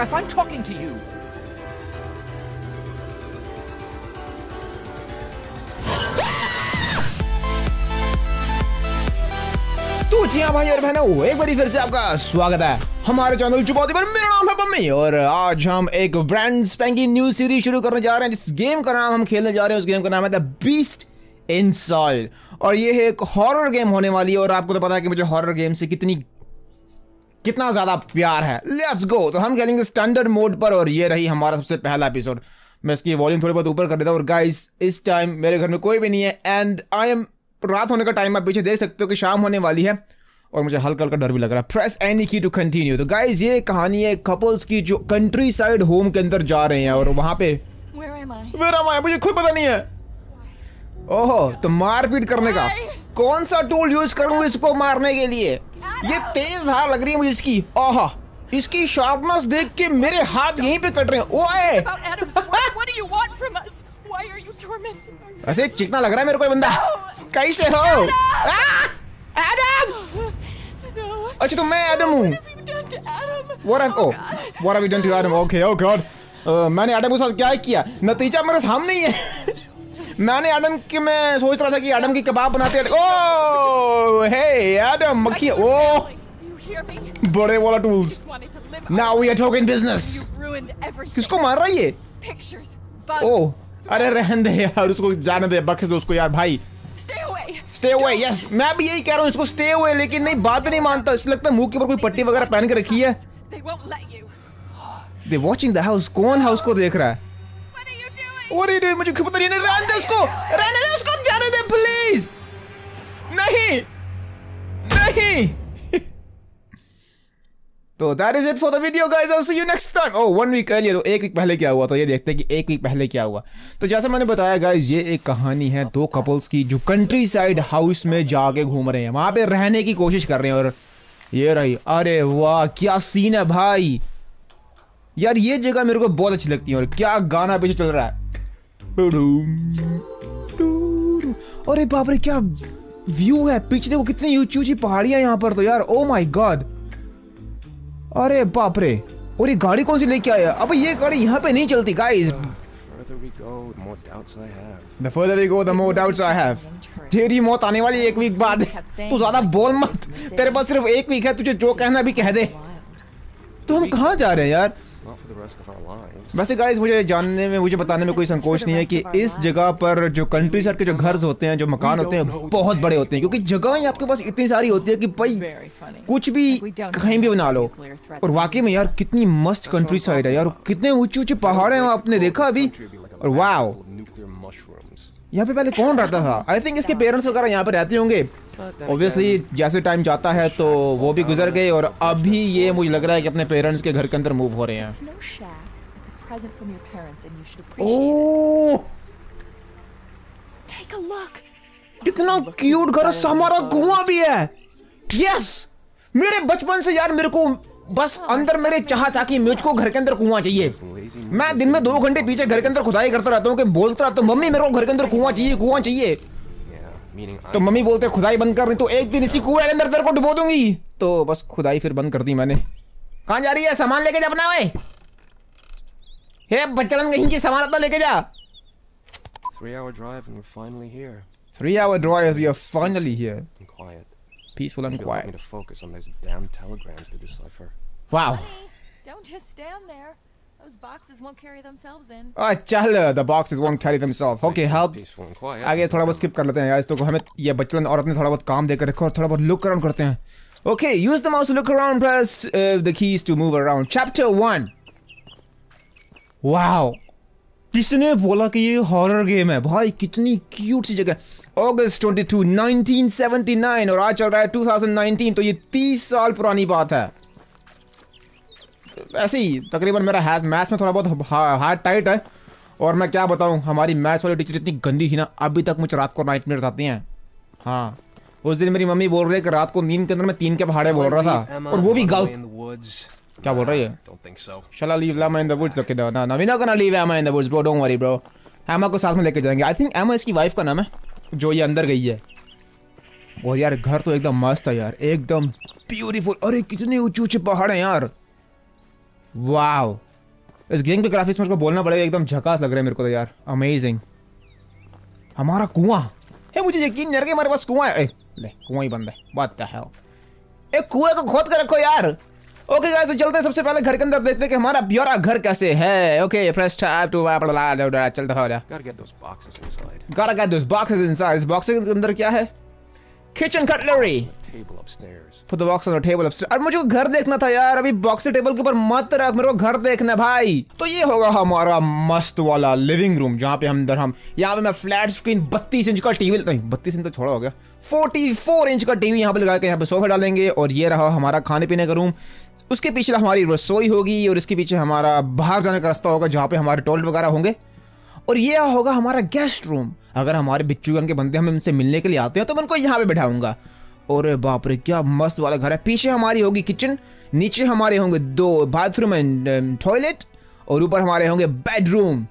Jeff, I'm talking to you! तो जी हाँ भाई और बहनों, एक बार फिर से आपका स्वागत है हमारे चैनल चुपौती पर। मेरा नाम है पम्मी और आज हम एक ब्रांड स्पैंकिंग न्यू सीरीज शुरू करने जा रहे हैं, जिस गेम का नाम हम खेलने जा रहे हैं उस गेम का नाम है द बीस्ट इनसाइड। और ये है एक हॉरर गेम होने वाली है और आपको तो पता है कि मुझे हॉरर गेम से कितना ज़्यादा प्यार है। Let's go. तो हम खेलेंगे स्टैंडर्ड मोड पर और ये रही हमारा सबसे पहला एपिसोड। मैं इसकी वॉल्यूम थोड़ी बहुत ऊपर कर देता हूँ। और गाइस, इस टाइम मेरे घर में कोई भी नहीं है एंड आई एम रात होने का टाइम। आप पीछे देख सकते हो कि शाम होने वाली है और मुझे हल्का हल्का डर भी लग रहा है। Press any key to continue. तो गाइस, ये कहानी है कपल्स की जो कंट्री साइड होम के अंदर जा रहे हैं और वहाँ पे मुझे खुद पता नहीं है। ओहो, तो मारपीट करने का कौन सा टूल यूज करूँ इसको मारने के लिए? ये तेज धार लग रही है मुझे इसकी। ओह, इसकी शार्पनेस देख के मेरे हाथ यहीं पे कट रहे हैं। ओए, ऐसे चिकना लग रहा है मेरे कोई बंदा। कैसे हो एडम? अच्छा, तो मैं एडम हूँ। मैंने एडम के साथ क्या किया? नतीजा मेरे सामने ही है। मैंने एडम के मैं सोच रहा था कि एडम की कबाब बनाते हैं। ओह, हे एडम, मक्खी। ओह, बड़े वाला tools. Now we are talking business. किसको मार रहा है ये? ओह, अरे रहन दे यार, उसको जाने दे, बख्श दो उसको यार भाई। Stay away. यस, मैं भी यही कह रहा हूँ इसको स्टे अवे, लेकिन नहीं, बात नहीं मानता। इसलिए लगता है मुंह के ऊपर कोई पट्टी वगैरह पहन के रखी है। They watching the house. कौन हाउस को देख रहा है? मुझे पता नहीं। रहने दे उसको, रहने दे उसको, जाने दे प्लीज। नहीं नहीं। तो that is it for the video guys, I will see you next time. Oh, 1 week earlier. तो 1 वीक पहले क्या हुआ, तो ये देखते हैं कि 1 वीक पहले क्या हुआ। तो जैसा मैंने बताया गाइस, ये एक कहानी है दो कपल्स की जो कंट्री साइड हाउस में जाके घूम रहे हैं, वहां पे रहने की कोशिश कर रहे हैं। और ये रही। अरे वाह, क्या सीन है भाई। यार ये जगह मेरे को बहुत अच्छी लगती है। और क्या गाना पीछे चल रहा है। अरे बाप रे, क्या व्यू है। पीछे देखो कितनी ऊंची ऊंची पहाड़ियां यहाँ पर। तो यार, ओ माय गॉड। अरे बाप रे। और ये गाड़ी कौन सी लेके आया? अब ये गाड़ी यहाँ पे नहीं चलती guys. The further we go, the more doubts I have. तेरी मौत आने वाली 1 वीक बाद। तू ज्यादा बोल मत, तेरे पास सिर्फ 1 वीक है, तुझे जो कहना भी कह दे। तो हम कहाँ जा रहे हैं यार? वैसे गाइस, मुझे बताने में कोई संकोच नहीं है कि इस जगह पर जो कंट्री साइड के जो घर होते हैं, जो मकान होते हैं, बहुत बड़े होते हैं, क्योंकि जगह ही आपके पास इतनी सारी होती है कि भाई कुछ भी कहीं भी बना लो। और वाकई में यार कितनी मस्त कंट्री साइड है यार। कितने ऊंचे ऊंचे पहाड़ हैं आपने देखा अभी। और वाओ, यहाँ पे पहले कौन रहता था? आई थिंक इसके पेरेंट्स वगैरह यहाँ पे रहते होंगे। ऑब्वियसली जैसे टाइम जाता है तो वो भी गुजर गए और अभी ये मुझे लग रहा है कि अपने पेरेंट्स के घर के अंदर मूव हो रहे हैं। ओह, कितना क्यूट घर। हमारा कुआं भी है। यस, मेरे बचपन से यार मेरे को बस अंदर मेरे चाह था कि मुझको घर के अंदर कुआं चाहिए। मैं दिन में 2 घंटे पीछे घर के अंदर खुदाई करता रहता हूँ कि बोलता रहता हूँ मम्मी मेरे को घर के अंदर कुआं चाहिए, कुआं चाहिए। तो मम्मी बोलते खुदाई बंद कर, नहीं तो एक दिन इसी कुएं के अंदर तेरे को डुबो दूंगी। तो बस खुदाई फिर बंद कर दी मैंने। कहाँ जा रही है? सामान लेके जा अपना। वे हे बच्चन, कहीं के सामान अपना लेके जा। 3 hour drive, we are finally here. Peaceful and quiet. Wow. Don't just stand there. Those boxes won't carry themselves in. Oh, चल, the boxes won't carry themselves. Okay, help. आगे थोड़ा बहुत स्किप कर लेते हैं यार इसको। हमें ये बच्चन औरत ने थोड़ा बहुत काम देकर रखा और थोड़ा बहुत लुक अराउंड करते हैं। Okay, use the mouse to look around, press the keys to move around. Chapter 1. Wow. किसने बोला कि ये हॉरर गेम है भाई? कितनी क्यूट सी जगह। अगस्त 22, 1979 और आज चल रहा है 2019, तो ये 30 साल पुरानी बात है। ऐसे ही तकरीबन मेरा मैथ्स में थोड़ा बहुत हार्ड टाइट है और मैं क्या बताऊं, हमारी मैथ्स वाली टीचर इतनी गंदी थी ना, अभी तक मुझे रात को नाइटमेयर्स आती हैं। हाँ, उस दिन मेरी मम्मी बोल रही है कि रात को नींद के अंदर मैं 3 के पहाड़े बोल रहा था और वो भी गलत। क्या बोल रही है? Shall I leave Emma in the woods? Okay, no, no, we're not gonna leave Emma in the woods, bro. Don't worry, bro. Emma को साथ में लेके जाएंगे। I think Emma इसकी वाइफ का नाम है जो ये अंदर गई है। और यार घर तो एकदम मस्त है यार, एकदम ब्यूटीफुल। अरे कितने ऊंचे ऊंचे पहाड़ हैं यार। वाव, इस गेम के ग्राफिक्स मुझको बोलना पड़ेगा एकदम झकास लग रहा है मेरे को तो यार, अमेजिंग। हमारा कुआं है, मुझे यकीन नहीं कि हमारे पास कुआं है। ले कुआं ही बंद है, बात है एक कुएं को खोद कर रखो यार। ओके गाइस, तो चलते हैं सबसे पहले घर के अंदर, देखते हैं कि हमारा ब्योरा घर कैसे है। ओके प्रेस टैब टू चलता हो रहा। Gotta get those boxes inside। इस बॉक्स के अंदर क्या है? Kitchen cutlery for the box on the table upstairs। अब मुझे घर देखना था यार, अभी बॉक्स टेबल के ऊपर मत रख, मेरे को घर देखना है भाई। तो ये होगा हमारा मस्त वाला लिविंग रूम, जहाँ पे हम यहाँ पे मैं फ्लैट स्क्रीन 32 इंच का टीवी, नहीं 32 इंच तो छोड़ा हो गया, 44 इंच का टीवी यहाँ पे लगा के यहाँ पे सोफा डालेंगे। और ये रहा हमारा खाने पीने का रूम, उसके पीछे हमारी रसोई होगी और इसके पीछे हमारा बाहर जाने का रास्ता होगा जहाँ पे हमारे टॉयलेट वगैरह होंगे। और ये होगा हमारा गेस्ट रूम, अगर हमारे बिच्छूगन के बंदे हमें उनसे मिलने के लिए आते हैं तो मैं उनको यहाँ पे बैठाऊंगा। और बाप रे क्या मस्त वाला घर है। पीछे हमारी होगी किचन, नीचे हमारे होंगे दो बाथरूम एंड टॉयलेट और ऊपर हमारे होंगे बेडरूम।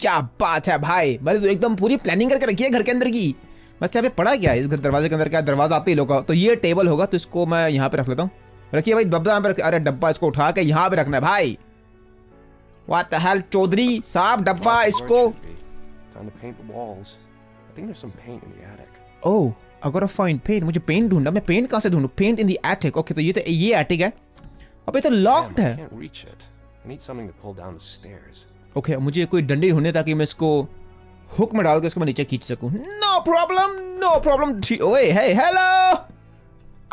क्या बात है भाई, मैंने तो एकदम पूरी प्लानिंग करके रखी है घर के अंदर की। बस यहाँ पे पड़ा क्या है इस घर दरवाजे के अंदर, क्या दरवाजा आते ही लोग का। तो ये टेबल होगा, तो इसको मैं यहाँ पे रख लेता हूँ। रखिए भाई डब्बा यहाँ पे, अरे डब्बा इसको उठा के यहाँ पे रखना है भाई। व्हाट द हेल चौधरी साहब, डब्बा इसको। Oh I gotta find paint। मुझे पेंट ढूंढना, मैं पेंट कहाँ से ढूंढूं? Paint in the attic. Okay तो ये एटिक है। अब ये तो लॉक्ड है। ओके मुझे कोई डंडी ढूंढने ताकि मैं इसको हुक में डाल के इसको मैं नीचे खींच सकूं। No problem no problem. ओए हे हेलो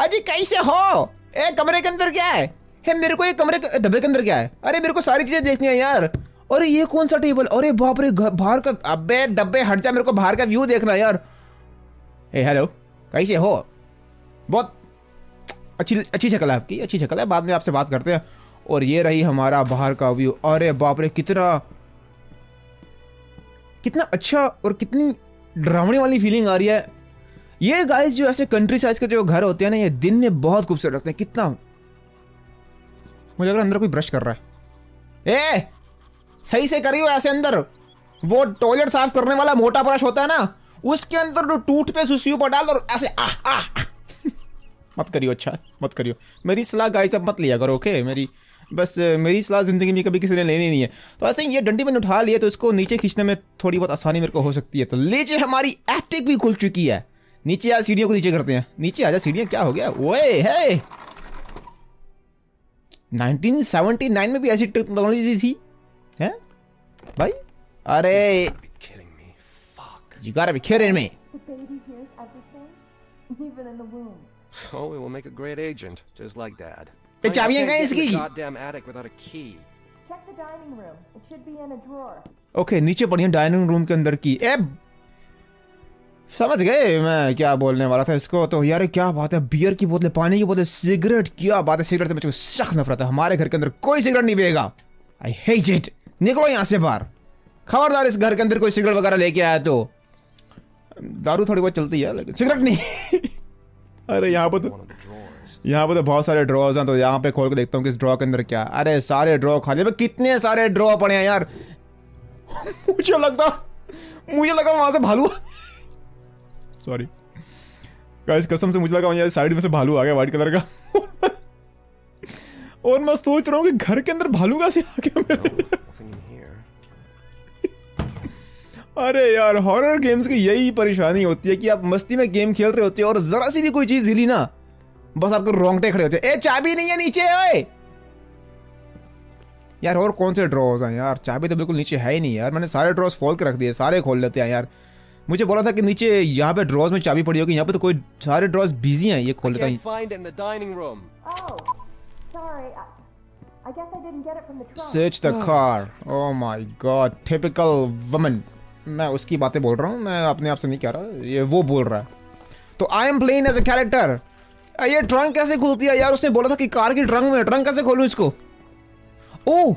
अजी कैसे हो? ए कमरे के अंदर क्या है? हे मेरे को ये कमरे डब्बे के अंदर क्या है? अरे मेरे को सारी चीजें देखनी है यार। अरे ये कौन सा टेबल? अरे बाप रे बाहर का, अबे डब्बे हट जा, मेरे को बाहर का व्यू देखना है यार। ए हेलो कैसे हो? बहुत अच्छी शक्ल है आपकी, अच्छी शक्ल है, बाद में आपसे बात करते हैं। और ये रही हमारा बाहर का व्यू। अरे बाप रे कितना अच्छा और कितनी डरावनी वाली फीलिंग आ रही है। ये गाइस जो ऐसे कंट्री साइज के जो घर होते हैं ना, ये दिन में बहुत खूबसूरत लगते हैं। कितना मुझे लग रहा है अंदर कोई ब्रश कर रहा है। ए सही से करियो ऐसे अंदर, वो टॉयलेट साफ करने वाला मोटा ब्रश होता है ना, उसके अंदर तो टूथपेस्ट उसी ऊपर डाल और ऐसे मत करियो, अच्छा मत करियो। मेरी सलाह गाइस अब मत लिया करो ओके। मेरी सलाह ज़िंदगी में कभी किसी ने लेनी नहीं है। तो आई थिंक ये डंडी मैंने उठा लिया, तो इसको नीचे खींचने में थोड़ी बहुत आसानी मेरे को हो सकती है। तो नीचे हमारी एटिक भी खुल चुकी है। नीचे आ, सीढ़ियों को नीचे करते हैं, नीचे आ जा सीढ़ियाँ। क्या हो गया? ओए हे 1979 में भी ऐसी टेक्नोलॉजी थी है भाई। अरे You gotta be kidding me. The baby hears everything, even in the womb. So we will make a great agent, just like Dad. The चाबियाँ कहाँ इसकी? Goddamn attic without a key. Check the dining room. It should be in a drawer. Okay, नीचे पड़ी है dining room के अंदर की। एब समझ गए मैं क्या बोलने वाला था इसको। तो यार क्या बात है, बियर की बोतलें, पानी की बोतलें, सिगरेट। क्या बात है, सिगरेट से मुझे सख्त नफरत है। हमारे घर के अंदर कोई सिगरेट नहीं पिएगा। I hate it. निकलो यहाँ से बाहर, खबरदार इस घर के अंदर कोई सिगरेट वगैरह लेके आया तो। दारू थोड़ी बहुत चलती है लेकिन सिगरेट नहीं। अरे यहाँ पर तो बहुत सारे ड्रॉज हैं, तो यहाँ पे खोल के देखता हूँ कि इस ड्रॉ के अंदर क्या। अरे सारे ड्रॉ खाली, कितने सारे ड्रॉ पड़े हैं यार। मुझे लगा वहाँ से भालू सॉरी गाइस, कसम से मुझे लगा यार साइड में से भालू आ गया व्हाइट कलर का। और मैं सोच रहा हूँ कि घर के अंदर भालू कैसे आ गया। अरे यार हॉरर गेम्स की यही परेशानी होती है कि आप मस्ती में गेम खेल रहे होते हो और जरा सी भी कोई चीज हिली ना, बस आपको रोंगटे खड़े होते हैं। ए चाबी नहीं है नीचे। ओए यार और कौन से ड्रॉज हैं यार? चाबी तो बिल्कुल नीचे है ही नहीं यार। मैंने सारे ड्रॉज खोल के रख दिए, सारे खोल लेते हैं यार। मुझे बोला था कि नीचे यहाँ पे ड्रॉज में चाबी पड़ी होगी, यहाँ पे तो कोई सारे ड्रॉज बिजी हैं, ये खोल लेता हूँ। Search the car. Oh my God, typical woman. मैं उसकी बातें बोल रहा हूँ, मैं अपने आप से नहीं कह रहा, ये वो बोल रहा है। तो I am playing as a character. ये ट्रंक कैसे खुलती है यार? उसने बोला था कि कार की ट्रंक में, ट्रंक कैसे खोलूँ इसको? ओह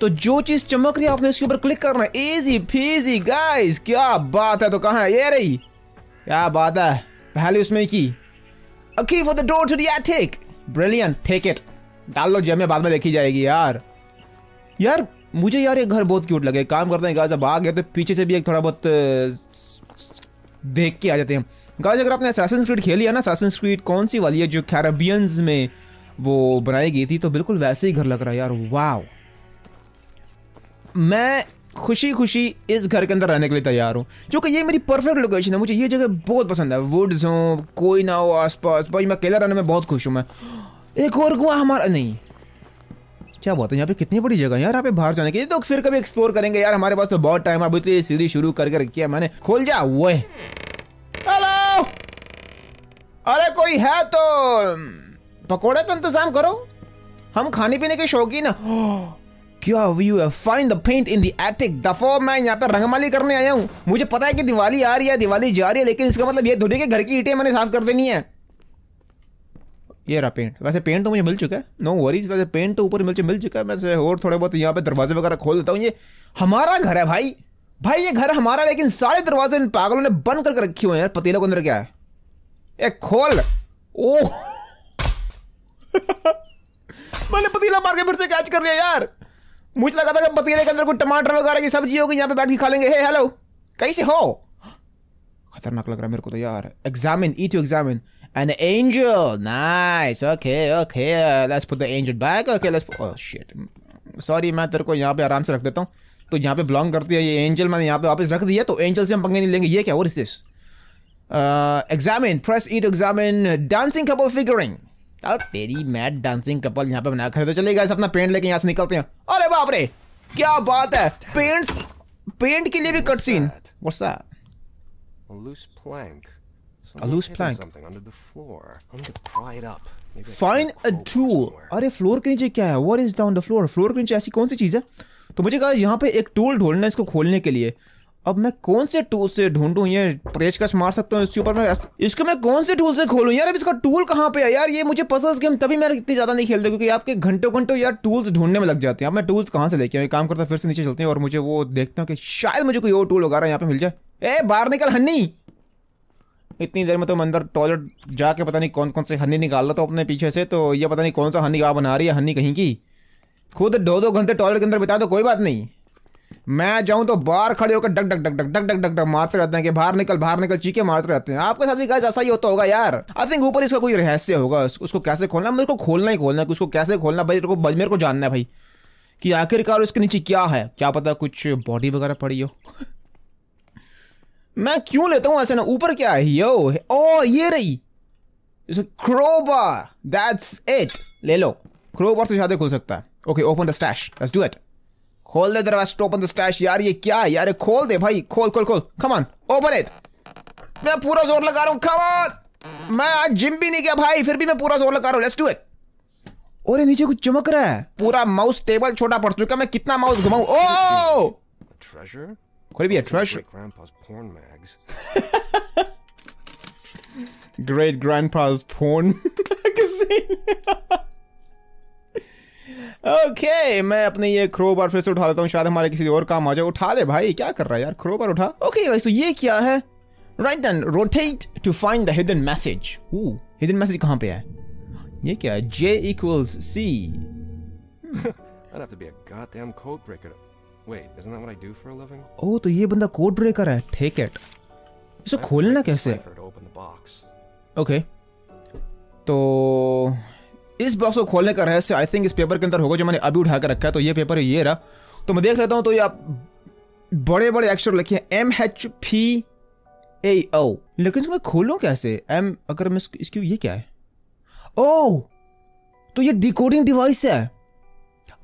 तो जो चीज़ चमक रही है आपने उसके ऊपर क्लिक करना है। इजी फीजी गाइस, क्या बात है। तो कहाँ है? ये रही। क्या बात है, पहले उसमें की A key for the door to the attic. Brilliant, take it. डाल लो जेब में, बाद में देखी जाएगी यार। यार मुझे यार ये घर बहुत क्यूट लगे। काम करते हैं गाइस, अब आ गए तो पीछे से भी एक थोड़ा बहुत देख के आ जाते हैं। गाइस अगर आपने असैसिन्स क्रीड खेली है ना, असैसिन्स क्रीड कौन सी वाली है जो कैरेबियंस में वो बनाई गई थी, तो बिल्कुल वैसे ही घर लग रहा है यार। वाव मैं खुशी खुशी इस घर के अंदर रहने के लिए तैयार हूँ, क्योंकि ये मेरी परफेक्ट लोकेशन है। मुझे ये जगह बहुत पसंद है, वुड्स हों, कोई ना हो आसपास, भाई मैं अकेला रहने में बहुत खुश हूँ। मैं एक और कुआ हमारा नहीं, क्या बात है, यहाँ पे कितनी बड़ी जगह है यार। यहाँ पे बाहर जाने के लिए तो फिर कभी एक्सप्लोर करेंगे यार, हमारे पास तो बहुत टाइम है। अभी तो ये सीरीज शुरू करके रखी है मैंने। खोल जा वो, हेलो, अरे कोई है तो पकौड़े का इंतजाम करो, हम खाने पीने के शौकीन है। क्या व्यू है, find the paint in the attic. दफो मैं यहाँ पे रंगमाली करने आया हूँ। मुझे पता है कि दिवाली आ रही है, दिवाली जा रही है, लेकिन इसका मतलब ये थोड़ी कि घर की ईंटें मैंने साफ कर देनी है। ये रहा पेंट, वैसे पेंट तो मुझे मिल चुका है, नो वरीज, वैसे पेंट तो ऊपर मिल चुका है। वैसे और थोड़े बहुत यहाँ पे दरवाजे वगैरह खोल देता हूँ। ये हमारा घर है भाई, भाई ये घर हमारा, लेकिन सारे दरवाजे इन पागलों ने बंद करके रखे हुए हैं यार। पतीले के अंदर क्या है, एक खोल, ओह मैंने पतीला मार के फिर से कैच कर लिया यार। मुझे लगा था कि पतीले के अंदर कोई टमाटर वगैरह की सब्जी होगी, यहाँ पे बैठ के खा लेंगे। हे हेलो, कैसे हो? खतरनाक लग रहा है मेरे को तो यार। Examine, E to examine an angel, nice, okay okay, let's put the angel back, okay let's, oh shit, sorry मैं तेरे को यहाँ पे आराम से रख देता हूँ, तो यहाँ पे बिलोंग करती है ये एंजल। मैंने यहाँ पे वापस रख दिया, तो एंजल से हम पंगे नहीं लेंगे। ये क्या, what is this? Examine, press E to examine dancing couple figuring. और तेरी मैड डांसिंग कपल यहाँ पे बना खड़े। तो चलिए गाइस अपना पेंट लेके यहाँ से निकलते हैं। अरे बाप रे, क्या बात है, पेंट के लिए भी cut scene. What's that? A loose plank. Find a tool. अरे फ्लोर के नीचे क्या है? What is down the floor? Floor के नीचे ऐसी कौन सी चीज है? तो मुझे कहा यहाँ पे एक टूल ढूंढना है इसको खोलने के लिए। अब मैं कौन से टूल से ढूंढूं? ये पेचकश मार सकता हूँ इसके ऊपर, मैं इसको मैं कौन से टूल से खोलूं यार? अब इसका टूल कहाँ पे है यार? ये मुझे पसंद गेम तभी मैं इतनी ज़्यादा नहीं खेलता, क्योंकि आपके घंटों घंटों यार टूल्स ढूंढने में लग जाते हैं। अब मैं टूल्स कहाँ से लेके आऊँ? एक काम करता हूँ, फिर से नीचे चलते हैं और मुझे वो देखता हूँ कि शायद मुझे कोई और टूल वगैरह यहाँ पे मिल जाए। ए बाहर निकल हन्नी, इतनी देर में तो मैं अंदर टॉयलेट जाके पता नहीं कौन कौन से हन्नी निकाल रहा था अपने पीछे से। तो ये पता नहीं कौन सा हन्नी बना रही है, हन्नी कहीं की। खुद 2 घंटे टॉयलेट के अंदर बिता दो, कोई बात नहीं, मैं जाऊं तो बाहर खड़े होकर duck duck duck duck duck duck duck मारते रहते हैं कि बाहर निकल चीखे मारते रहते हैं। आपके साथ भी गाइस ऐसा ही होता होगा यार। आई थिंक ऊपर इसका कोई रहस्य होगा, उसको कैसे खोलना, मेरे को खोलना ही खोलना है, उसको कैसे खोलना भाई मेरे को जानना है भाई कि आखिरकार उसके नीचे क्या है। क्या पता कुछ बॉडी वगैरह पड़ी हो मैं क्यों लेता हूँ ऐसे ना। ऊपर क्या है? यो ओ ये रही क्रोबार, दैट्स इट, ले लो, क्रोबार से शायद खुल सकता है। Okay, open the stash, let's do it. खोल दे दरवाजा, ओपन द स्टैश। यार ये क्या है यार? खोल दे भाई, खोल खोल खोल, कम ऑन ओपन इट। मैं पूरा जोर लगा रहा हूँ, कम ऑन, मैं आज जिम भी नहीं गया भाई, फिर भी मैं पूरा जोर लगा रहा हूँ, लेट्स डू इट। और नीचे कुछ चमक रहा है, पूरा माउस टेबल छोटा पड़ चुका, मैं कितना माउस घुमाऊं। ओह ट्रेजर, कोई भी है treasure, great grandpa's phone magazine. Okay, मैं अपने ये क्रोबार फिर से उठा लेता हूँ, शायद हमारे किसी और काम आ जाए। उठा ले भाई, क्या कर रहा है यार, क्रोबार उठा। ओके गाइस, तो ये क्या है? Right then, rotate to find the hidden message. Hidden message कहाँ पे है? ये क्या है? J=C। I'd have to be a goddamn code breaker. Wait, isn't that what I do for a living? ओह, तो ये बंदा कोड ब्रेकर है, take it। इसे खोलना कैसे? ओके, तो इस बॉक्स को खोलने का रहस्य आई थिंक इस पेपर के अंदर होगा जो मैंने अभी उठा कर रखा है। तो ये पेपर ये रहा, तो मैं देख लेता हूँ। तो ये आप बड़े बड़े अक्षर लिखे हैं MHPAO, लेकिन इसको मैं खोलूँ कैसे? M अगर मैं इसकी, ये क्या है? ओह, तो ये डिकोडिंग डिवाइस है।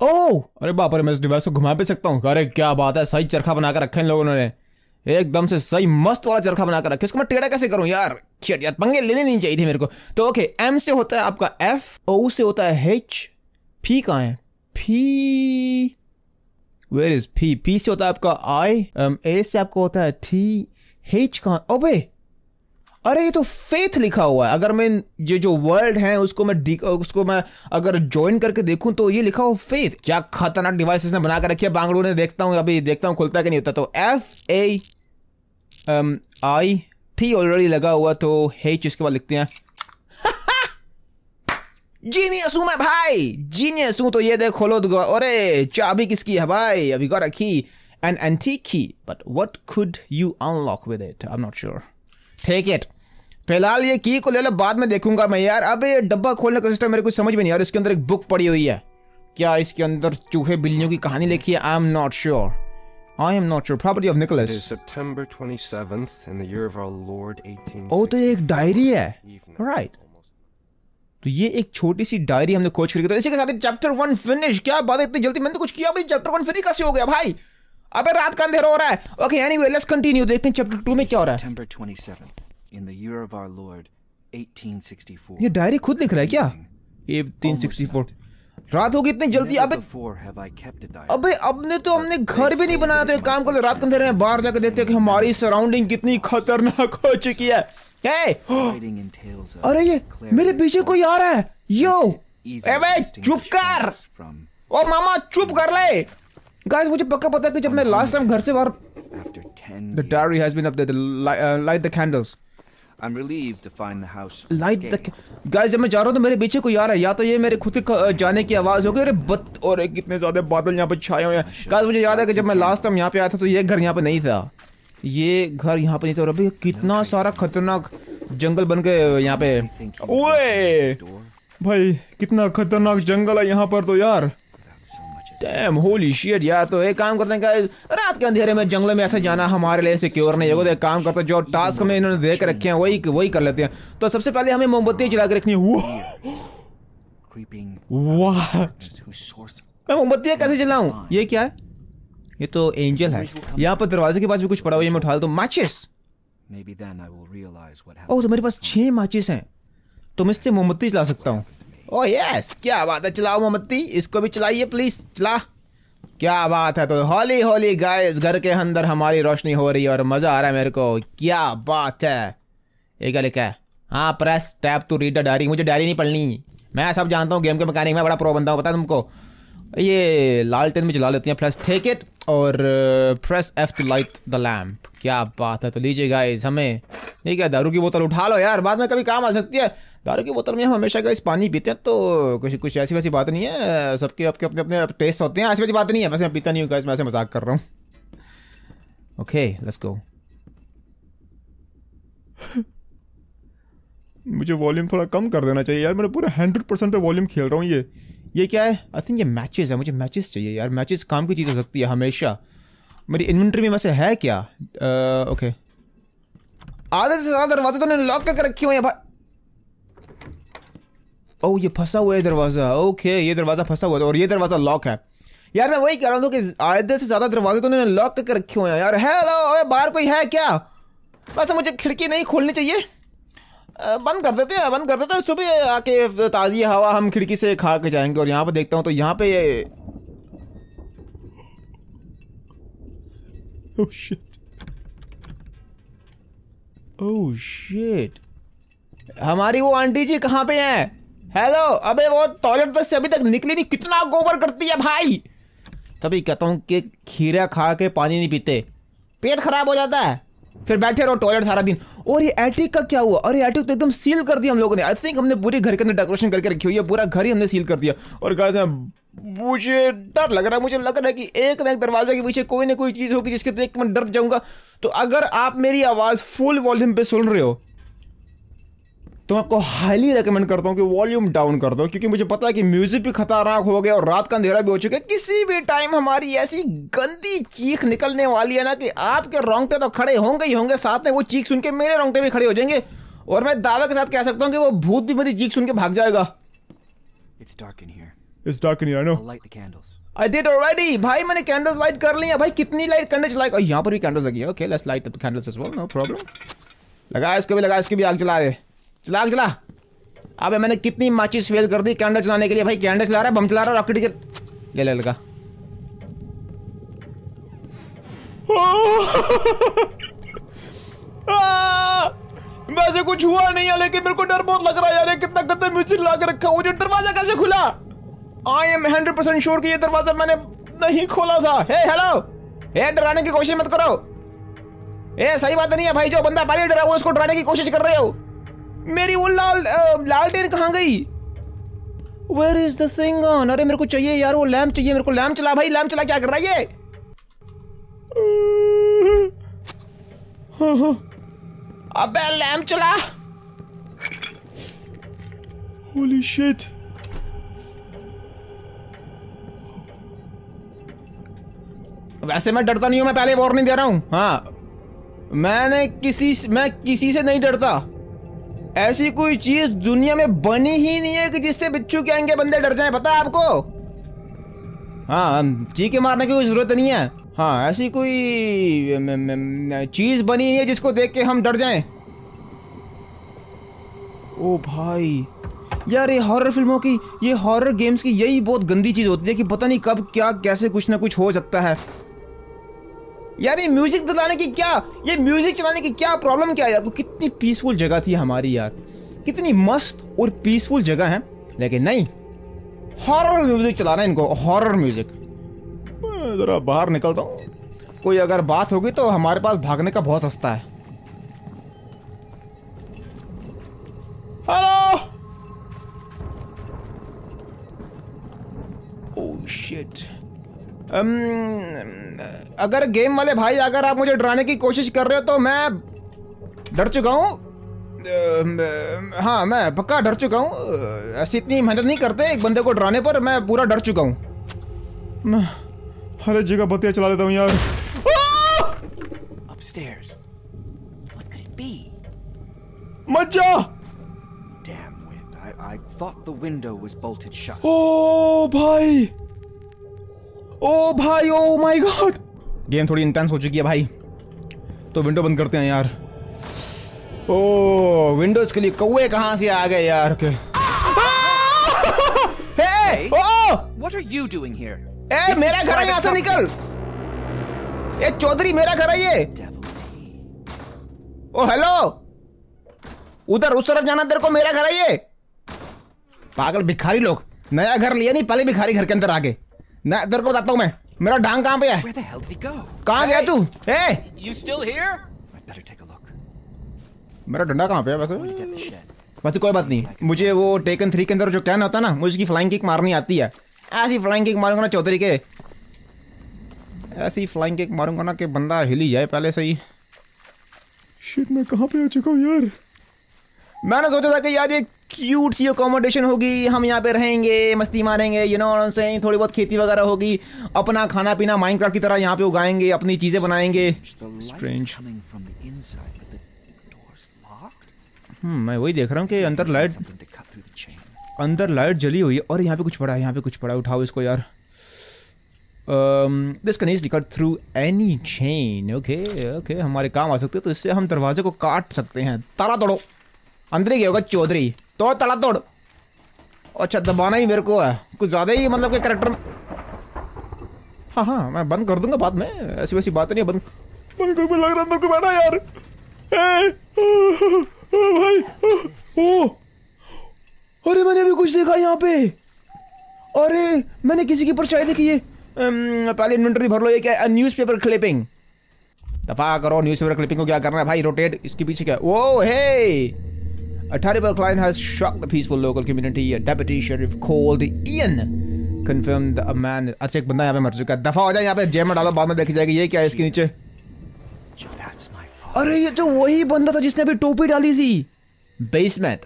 ओह अरे बाप रे, मैं इस डिवाइस को घुमा भी सकता हूँ। अरे क्या बात है, सही चरखा बनाकर रखे इन लोगों ने, एकदम से सही मस्त वाला चरखा बनाकर रखे। इसको मैं टेढ़ा कैसे करूं यार? शिट यार, पंगे लेने नहीं चाहिए थे मेरे को। तो ओके, M से होता है आपका F, O से होता है H, P कहाँ है? P, where is P? P से होता है आपका I, A से आपका होता है T, H कहाँ? ओबे अरे ये तो फेथ लिखा हुआ है। अगर मैं ये जो वर्ड है उसको मैं अगर ज्वाइन करके देखूं तो ये लिखा हो फेथ। क्या खतरनाक डिवाइस इसने बना कर रखी है बांगड़ू ने। देखता हूँ अभी, देखता हूँ खुलता है कि नहीं होता। तो FAIT ऑलरेडी लगा हुआ, तो H इसके बाद लिखते हैं। जीनियस हूँ मैं भाई, जीनियस हूँ। तो ये देख, खोलो। अरे चाबी किसकी है भाई? अभी का रखी, एन एंटीक की, but what could you unlock with it, I am not sure. Take it, फिलहाल ये की को ले लो, बाद में देखूंगा मैं यार। अब ये डब्बा खोलने का सिस्टम मेरे को समझ में नहीं आ रहा। इसके अंदर एक बुक पड़ी हुई है, क्या इसके अंदर चूहे बिल्लियों की कहानी लिखी है? I am not sure. Property of Nicholas. ओ तो ये एक डायरी है, राइट। तो ये एक छोटी सी डायरी हमने खोज करके, तो इसी के साथ चैप्टर 1 फिनिश। क्या बात है, इतनी जल्दी मैंने तो कुछ किया भाई, चैप्टर 1 फिनिश कैसे हो गया भाई? अबे रात का अंधेरा हो रहा है। ओके एनीवे लेट्स कंटिन्यू, देखते हैं चैप्टर 2 में क्या हो रहा है। September 27 in the year of our lord 1864। ये डायरी खुद लिख रहा है क्या? 1864 रात हो गई इतनी जल्दी। अबे अब ने तो हमने घर भी नहीं बनाया, तो एक काम कर ले, रात के अंधेरे में बाहर जाकर देखते हैं कि हमारी सराउंडिंग कितनी खतरनाक हो चुकी है। अरे ये मेरे पीछे कोई आ रहा है। यो एवे चुप कर, ओ मामा चुप कर ले। गाइस मुझे पक्का पता है कि जब मैं लास्ट टाइम घर से बाहर the diary has been updated. Light the candles. I am relieved to find the house. Light the guys, जब मैं जा रहा हूं तो मेरे पीछे कोई आ रहा है, या तो ये मेरे खुद के जाने की आवाज होगी। अरे बत और कितने ज्यादा बादल यहां पर छाए हुए हैं। गाइस मुझे याद है कि जब मैं लास्ट टाइम यहां पे आया था तो ये घर यहां पे नहीं था, ये घर यहाँ पे नहीं था। और अभी कितना सारा खतरनाक जंगल बन गए यहाँ पे। ओए भाई कितना खतरनाक जंगल है यहाँ पर तो यार। डैम होली शिट यार। तो एक काम करते हैं गाइस, रात के अंधेरे में जंगल में ऐसे जाना हमारे लिए सिक्योर नहीं होगा। तो एक काम करते हैं, जो टास्क में इन्होंने देख रखे हैं वही कर लेते हैं। तो सबसे पहले हमें मोमबत्ती जला के रखनी है। वाह, मैं मोमबत्तियाँ कैसे जलाऊं? ये क्या है? ये तो एंजल है। यहाँ पर दरवाजे के पास भी कुछ पड़ा हुआ है, मैं उठा लेता हूँ। माचिस। ओह तो मेरे पास 6 माचिस हैं, तो मैं इससे मोमबत्ती जला सकता हूँ। ओह यस, क्या बात है, चलाओ मोमबत्ती, इसको भी चलाइए प्लीज, चला। क्या बात है। तो होली होली गाइस, घर के अंदर हमारी रोशनी हो रही है और मज़ा आ रहा है मेरे को। क्या बात है। ये क्या लिखा है? हाँ, press tab to read the diary. मुझे डायरी नहीं पढ़नी, मैं सब जानता हूँ, गेम के मैकेनिक में बड़ा प्रो बनता हूँ, पता है तुमको। ये लालटेन में जला लेते हैं, प्लस टेक इट और press F to light the lamp. क्या बात है। तो लीजिए गाइस, हमें ये क्या, दारू की बोतल उठा लो यार, बाद में कभी काम आ सकती है। दारू की बोतल में हम हमेशा गाइस पानी पीते हैं, तो कुछ ऐसी वैसी बात नहीं है। सबके आपके अपने अपने टेस्ट होते हैं, ऐसी वैसी बात नहीं है। वैसे मैं पीता नहीं हूँ गाइस, मैं ऐसे मजाक कर रहा हूँ। Okay let's go. मुझे वॉल्यूम थोड़ा कम कर देना चाहिए यार, मेरा पूरा 100% पे वॉल्यूम खेल रहा हूँ। ये क्या है? आई थिंक ये मैचेस है, मुझे मैचेस चाहिए यार। मैचेस काम की चीज़ हो सकती है हमेशा। मेरी इन्वेंट्री में वैसे है क्या? ओके, आधे से ज़्यादा दरवाजे तो लॉक करके रखे हुए हैं भाई। ओह ये फंसा हुआ है दरवाज़ा। ओके ये दरवाज़ा फंसा हुआ है और ये दरवाज़ा लॉक है। यार मैं वही कह रहा हूँ कि आधे से ज़्यादा दरवाजे तो लॉक करके रखे हुए हैं यार। हेलो, बाहर कोई है क्या? वैसे मुझे खिड़की नहीं खोलनी चाहिए, बंद कर देते हैं। सुबह आके ताज़ी हवा हम खिड़की से खा के जाएंगे। और यहाँ पे देखता हूँ तो यहाँ पे ओह शिट। हमारी वो आंटी जी कहाँ पे हैं? हेलो, अबे वो टॉयलेट से अभी तक निकली नहीं, कितना गोबर करती है भाई। तभी कहता हूँ कि खीरा खा के पानी नहीं पीते, पेट खराब हो जाता है, फिर बैठे रहो टॉयलेट सारा दिन। और ये एटिक का क्या हुआ? अरे एटिक तो एकदम सील कर दिया हम लोगों ने। आई थिंक हमने पूरे घर के अंदर डेकोरेशन करके रखी हुई है, पूरा घर ही हमने सील कर दिया। और गाइस मुझे डर लग रहा है, मुझे लग रहा है कि एक ना एक दरवाजे के पीछे कोई ना कोई चीज़ होगी जिसके देख के मैं डर जाऊंगा। तो अगर आप मेरी आवाज़ फुल वॉल्यूम पे सुन रहे हो तो मैं आपको हाईली रिकमेंड करता हूँ कि वॉल्यूम डाउन कर दो, क्योंकि मुझे पता है कि म्यूजिक भी खतरनाक हो गया और रात का अंधेरा भी हो चुका है। किसी भी टाइम हमारी ऐसी गंदी चीख निकलने वाली है ना कि आपके रोंगटे तो खड़े होंगे ही होंगे, साथ में वो चीख सुन के मेरे रोंगटे भी खड़े हो जाएंगे। और मैं दावे के साथ कह सकता हूँ कि वो भूत भी मेरी चीख सुन के भाग जाएगा। I did already, भाई मैंने कैंडल्स लाइट कर ली है भाई। कितनी लाइट कैंडल्स लाइट? और यहाँ पर भी कैंडल्स लगी है। Okay let's light the candles as well, no problem. लगाया इसको भी, लगाया इसको भी, आग जला रहे, चला चला। अबे मैंने कितनी माचिस फेल कर दी कैंडल चलाने के लिए भाई। कैंडल चला रहा है, बम चला रहा है, रॉकेट के ले लगा। वैसे कुछ हुआ नहीं है, लेकिन मेरे को डर बहुत लग रहा है यार। कितना गंदा म्यूजिक लगा के रखा। मुझे दरवाजा कैसे खुला? आई एम 100% श्योर कि ये दरवाजा मैंने नहीं खोला था। हे हेलो, हे डराने की कोशिश मत करो। हे सही बात नहीं है भाई, जो बंदा पहले डरा हुआ उसको डराने की कोशिश कर रहे हो। मेरी वो लालटेन कहाँ गई? Where is the thing on? अरे मेरे को चाहिए यार वो लैम्प चाहिए मेरे को। लैम्प चला भाई, लैम्प चला। क्या कर रहा है ये? अबे लैम्प चला। Holy shit! वैसे मैं डरता नहीं हूँ, मैं पहले वार्निंग दे रहा हूँ। हाँ, मैं किसी से नहीं डरता। ऐसी कोई चीज दुनिया में बनी ही नहीं है कि जिससे बिच्छू के आएंगे बंदे डर जाएं, पता है आपको। हाँ, चीखे मारने की कोई जरूरत नहीं है। हाँ, ऐसी कोई चीज बनी नहीं है जिसको देख के हम डर जाएं। ओ भाई यार, ये हॉरर फिल्मों की, ये हॉरर गेम्स की यही बहुत गंदी चीज होती है कि पता नहीं कब क्या कैसे कुछ ना कुछ हो सकता है। यार ये म्यूजिक चलाने की क्या प्रॉब्लम क्या है यार? कितनी पीसफुल जगह थी हमारी यार, कितनी मस्त और पीसफुल जगह है, लेकिन नहीं, हॉरर म्यूजिक चलाना है इनको, हॉरर म्यूजिक। जरा बाहर निकलता हूँ, कोई अगर बात होगी तो हमारे पास भागने का बहुत रास्ता है। Hello, oh shit. अगर गेम वाले भाई अगर आप मुझे डराने की कोशिश कर रहे हो तो मैं डर चुका हूँ। हाँ, मैं पक्का डर चुका हूँ। ऐसी इतनी मेहनत नहीं करते एक बंदे को डराने पर, मैं पूरा डर चुका हूँ। मैं हर जगह बत्तियाँ चला देता हूँ यार। मजा! ओ भाई, ओ भाई, ओ माय गॉड, गेम थोड़ी इंटेंस हो चुकी है भाई, तो विंडो बंद करते हैं यार। ओ विंडोज के लिए कौवे कहाँ से आ गए यार के? Hey, oh what are you doing here? ए मेरा घर है, यहाँ से निकल। ए चौधरी, मेरा घर है ये। ओ हेलो, उधर उस तरफ जाना तेरे को, मेरा घर है ये। पागल भिखारी लोग, नया घर लिया नहीं, पहले भिखारी घर के अंदर आ गए। ना इधर को बताता हूँ मैं, मेरा डांग कहाँ पे है? कहाँ गया तू? मेरा डंडा कहाँ पे है? वैसे कोई बात नहीं, मुझे वो टेकन 3 के अंदर जो कैन होता है ना, मुझे उसकी फ्लाइंग किक मारनी आती है। ऐसी फ्लाइंग किक मारूंगा ना चौधरी के, ऐसी फ्लाइंग किक मारूंगा ना कि बंदा हिल ही जाए पहले से ही। शिट, मैं कहाँ पे आ चुका हूँ यार? मैंने सोचा था कि यार ये क्यूट सी अकोमोडेशन होगी, हम यहाँ पे रहेंगे, मस्ती मारेंगे, you know what I am saying, थोड़ी बहुत खेती वगैरह होगी, अपना खाना पीना माइनक्राफ्ट की तरह यहाँ पे उगाएंगे, अपनी चीजें बनाएंगे। स्ट्रेंज। मैं वही देख रहा हूँ कि अंदर लाइट जली हुई है और यहाँ पे कुछ पड़ा है, यहाँ पे कुछ पड़ा है, उठाओ इसको यार। This can easily cut through any chain. Okay okay, हमारे काम आ सकते हैं, तो इससे हम दरवाजे को काट सकते हैं। ताला तोड़ो, अंदर ही गया होगा चौधरी, तोड़ ताला तोड़। अच्छा, दबाना ही मेरे को है, कुछ ज़्यादा ही मतलब के करेक्टर में। हाँ हाँ, मैं बंद कर दूंगा बाद में, ऐसी वैसी बात नहीं है। बंद बिल्कुल लग रहा है मेरे को, बैठा यार। ओ भाई, ओ अरे मैंने अभी कुछ देखा यहाँ पे। अरे मैंने किसी की परछाई देखी है। पहले इन्वेंटरी भर लो। ये क्या? Newspaper clipping. दफा करो न्यूज़पेपर क्लिपिंग को, क्या करना है भाई? रोटेट। इसके पीछे क्या? ओ हे, a terrible crime has shocked the peaceful local community. A deputy sheriff called Ian confirmed a man. अच्छा, एक बंदा यहाँ पे मर चुका है। दफा हो जाए यहाँ पे, जेब में डालो, बाद में देखी जाएगी। ये क्या है इसके नीचे? अरे ये तो वही बंदा था जिसने अभी टोपी डाली थी। बेसमेंट,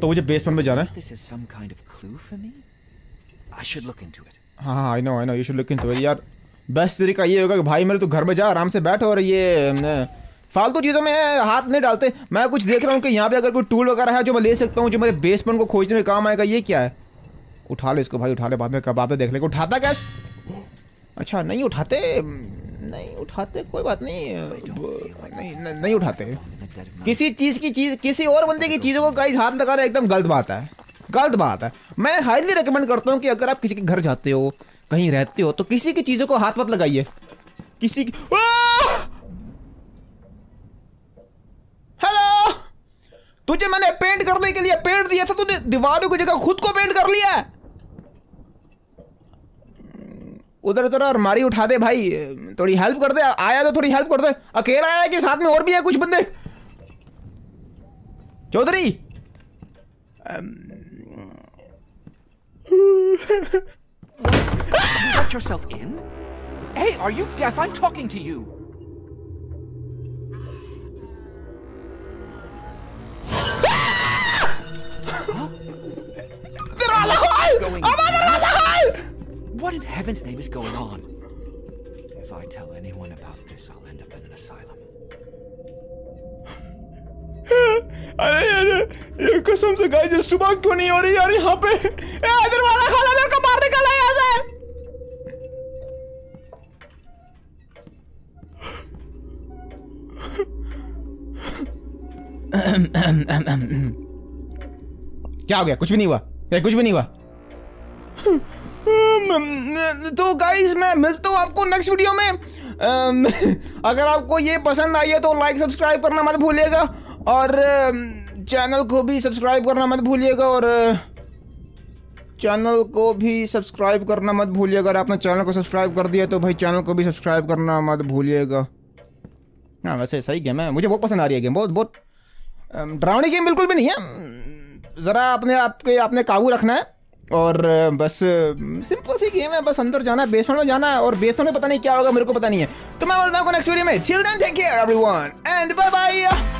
तो मुझे बेसमेंट में जाना है। हाँ, I know, you should look into it यार। बेस्ट तरीका ये होगा कि भाई मेरे तो घर में जा, आराम से बैठ, और ये फालतू चीज़ों में हाथ नहीं डालते। मैं कुछ देख रहा हूँ कि यहाँ पे अगर कोई टूल वगैरह है जो मैं ले सकता हूँ, जो मेरे बेसमेंट को खोजने में काम आएगा। ये क्या है? उठा लो इसको भाई, उठा ले, बाद में कबाब पे देख ले। उठाता कैसे? अच्छा, नहीं उठाते, कोई बात नहीं, नहीं उठाते। किसी और बंदे की चीज़ों को कहीं हाथ लगाना एकदम गलत बात है, गलत बात है। मैं हाईली रिकमेंड करता हूँ कि अगर आप किसी के घर जाते हो, कहीं रहते हो, तो किसी की चीज़ों को हाथ मत लगाइए। किसी की तुझे मैंने पेंट करने के लिए पेंट दिया था, तूने दीवारों की जगह खुद को पेंट कर लिया। उधर उधर अलमारी उठा दे भाई, थोड़ी हेल्प कर दे। आया तो थोड़ी हेल्प कर दे, अकेला आया कि साथ में और भी है कुछ बंदे? Chaudhary Hey, are you deaf? I'm talking to you. What in heaven's name is going on? If I tell anyone about this, I'll end up in an asylum. अरे यार ये कसम से गाइस ये सुबह क्यों नहीं हो रही यार यहाँ पे? ए इधर वाला खाला मेरे को मारने का लाया है। क्या हो गया? कुछ भी नहीं हुआ, कुछ भी नहीं हुआ। तो गाइस मैं मिलता हूँ आपको नेक्स्ट वीडियो में। अगर आपको ये पसंद आई है तो लाइक सब्सक्राइब करना मत भूलिएगा और चैनल को भी सब्सक्राइब करना मत भूलिएगा अगर आपने चैनल को सब्सक्राइब कर दिया तो भाई चैनल को भी सब्सक्राइब करना मत भूलिएगा। हाँ वैसे सही गेम है, मुझे बहुत पसंद आ रही है गेम, बहुत बहुत डरावनी गेम बिल्कुल भी नहीं है। ज़रा अपने आपने काबू रखना है और बस सिंपल सी गेम है, बस अंदर जाना है, बेसमेंट में जाना है और बेसमेंट में पता नहीं क्या होगा, मेरे को पता नहीं है। तो मैं बोलता हूँ नेक्स्ट वीडियो में, children take care everyone and bye bye.